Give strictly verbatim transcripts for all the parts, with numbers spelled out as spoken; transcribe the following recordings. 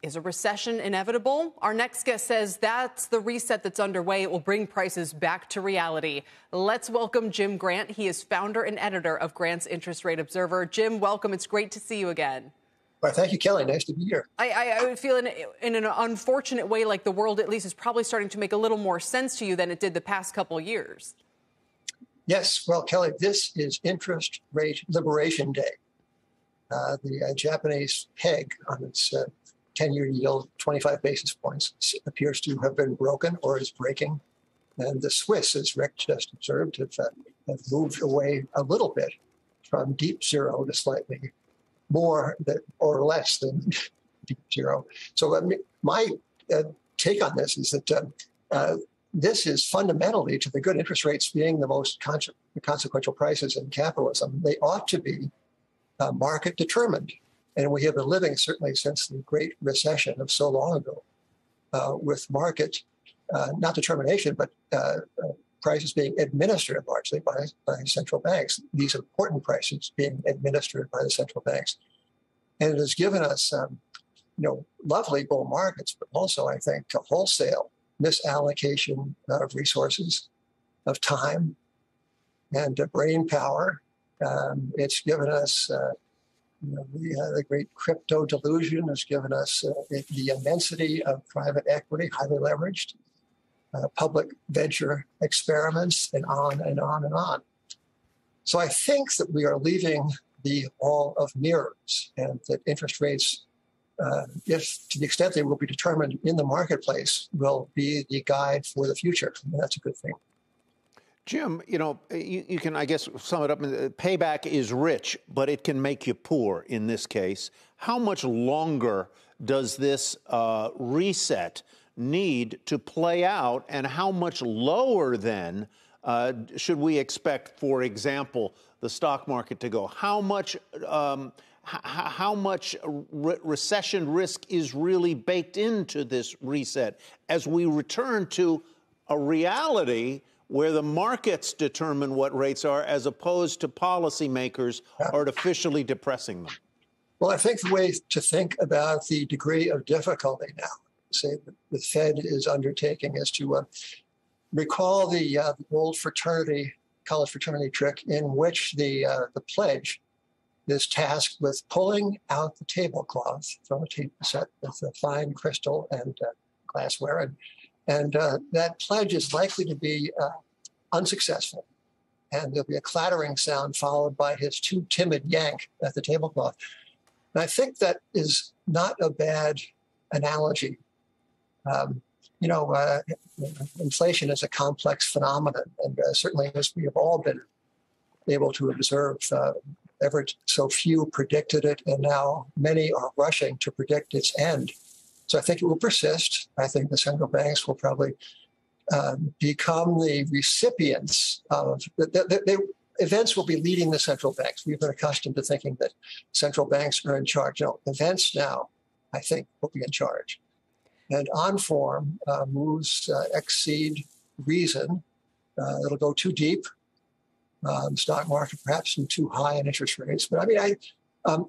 Is a recession inevitable? Our next guest says that's the reset that's underway. It will bring prices back to reality. Let's welcome Jim Grant. He is founder and editor of Grant's Interest Rate Observer. Jim, welcome. It's great to see you again. Well, thank you, Kelly. Nice to be here. I, I, I would feel in, in an unfortunate way like the world, at least, is probably starting to make a little more sense to you than it did the past couple years. Yes. Well, Kelly, this is Interest Rate Liberation Day. Uh, the uh, Japanese peg on its Uh, ten-year yield, twenty-five basis points, appears to have been broken or is breaking. And the Swiss, as Rick just observed, have, uh, have moved away a little bit from deep zero to slightly more than, or less than deep zero. So um, my uh, take on this is that uh, uh, this is fundamentally to the good, interest rates being the most con consequential prices in capitalism. They ought to be uh, market-determined. And we have been living, certainly since the Great Recession of so long ago, uh, with market, uh, not determination, but uh, uh, prices being administered largely by, by central banks, these important prices being administered by the central banks. And it has given us um, you know, lovely bull markets, but also, I think, a wholesale misallocation of resources, of time, and of brain power. Um, it's given us Uh, You know, the, uh, the great crypto delusion has given us uh, the, the immensity of private equity, highly leveraged, uh, public venture experiments, and on and on and on. So I think that we are leaving the hall of mirrors, and that interest rates, uh, if to the extent they will be determined in the marketplace, will be the guide for the future. And that's a good thing. Jim, you know, you, you can, I guess, sum it up. Payback is rich, but it can make you poor in this case. How much longer does this uh, reset need to play out, and how much lower then uh, should we expect, for example, the stock market to go? How much, um, h how much re recession risk is really baked into this reset as we return to a reality where the markets determine what rates are, as opposed to policymakers yeah. artificially depressing them? Well, I think the way to think about the degree of difficulty now, say the Fed is undertaking, is to uh, recall the, uh, the old fraternity, college fraternity trick, in which the, uh, the pledge is tasked with pulling out the tablecloth from a table set with a fine crystal and uh, glassware, and And uh, that pledge is likely to be uh, unsuccessful. And there'll be a clattering sound followed by his too timid yank at the tablecloth. And I think that is not a bad analogy. Um, you know, uh, inflation is a complex phenomenon. And uh, certainly, as we have all been able to observe, uh, ever so few predicted it. And now many are rushing to predict its end. So I think it will persist. I think the central banks will probably uh, become the recipients of the, the, the events will be leading the central banks. We've been accustomed to thinking that central banks are in charge. No, events now, I think, will be in charge. And on form uh, moves uh, exceed reason. Uh, it'll go too deep. Um, stock market perhaps too high in interest rates. But I mean, I. Um,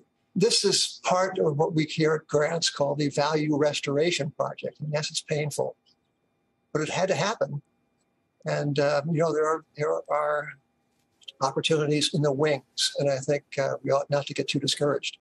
This is part of what we here at Grant's call the value restoration project. And yes, it's painful, but it had to happen. And um, you know, there are there are opportunities in the wings, and I think uh, we ought not to get too discouraged.